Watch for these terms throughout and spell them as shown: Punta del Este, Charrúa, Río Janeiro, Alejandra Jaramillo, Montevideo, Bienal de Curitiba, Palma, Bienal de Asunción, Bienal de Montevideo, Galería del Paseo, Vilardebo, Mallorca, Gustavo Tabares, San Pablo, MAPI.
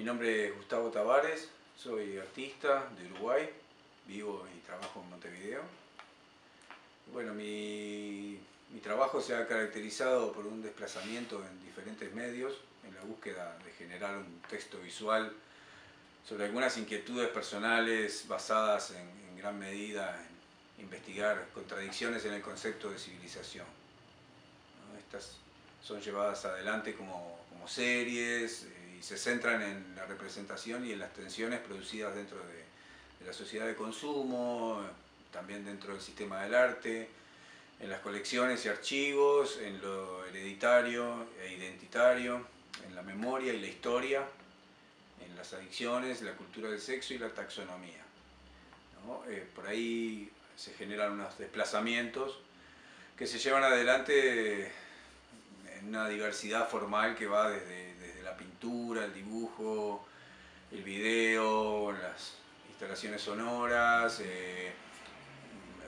Mi nombre es Gustavo Tabares, soy artista de Uruguay, vivo y trabajo en Montevideo. Bueno, mi trabajo se ha caracterizado por un desplazamiento en diferentes medios, en la búsqueda de generar un texto visual sobre algunas inquietudes personales basadas en gran medida en investigar contradicciones en el concepto de civilización. Estas son llevadas adelante como series y se centran en la representación y en las tensiones producidas dentro de la sociedad de consumo, también dentro del sistema del arte, en las colecciones y archivos, en lo hereditario e identitario, en la memoria y la historia, en las adicciones, la cultura del sexo y la taxonomía, ¿no? Por ahí se generan unos desplazamientos que se llevan adelante en una diversidad formal que va desde la pintura, el dibujo, el video, las instalaciones sonoras,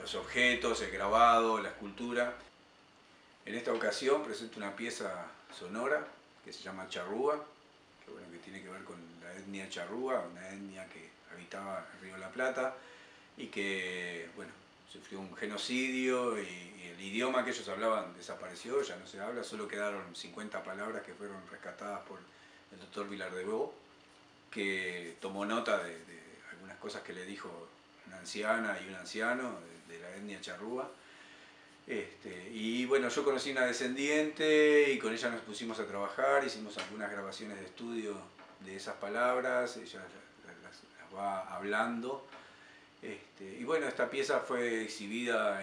los objetos, el grabado, la escultura. En esta ocasión presento una pieza sonora que se llama Charrúa, que tiene que ver con la etnia charrúa, una etnia que habitaba el Río de la Plata y que, bueno, sufrió un genocidio y el idioma que ellos hablaban desapareció, ya no se habla, solo quedaron 50 palabras que fueron rescatadas por el doctor Vilardebo, que tomó nota de algunas cosas que le dijo una anciana y un anciano de la etnia charrúa. Y bueno, yo conocí una descendiente y con ella nos pusimos a trabajar, hicimos algunas grabaciones de estudio de esas palabras, ella las va hablando. Y bueno, esta pieza fue exhibida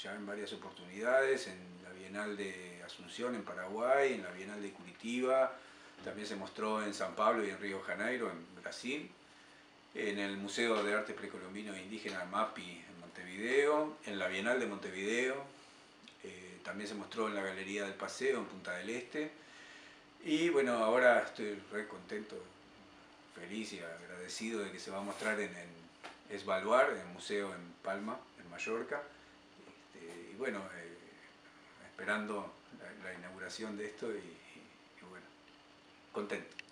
ya en varias oportunidades, en la Bienal de Asunción en Paraguay, en la Bienal de Curitiba, también se mostró en San Pablo y en Río Janeiro, en Brasil, en el Museo de Arte Precolombino e Indígena MAPI en Montevideo, en la Bienal de Montevideo, también se mostró en la Galería del Paseo en Punta del Este, y bueno, ahora estoy re contento, feliz y agradecido de que se va a mostrar en el museo en Palma, en Mallorca, y bueno, esperando la inauguración de esto y bueno, contento.